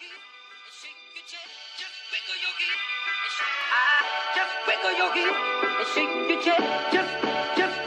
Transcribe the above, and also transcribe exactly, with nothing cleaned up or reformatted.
Just wiggle your hips and shake your chest. Just, just.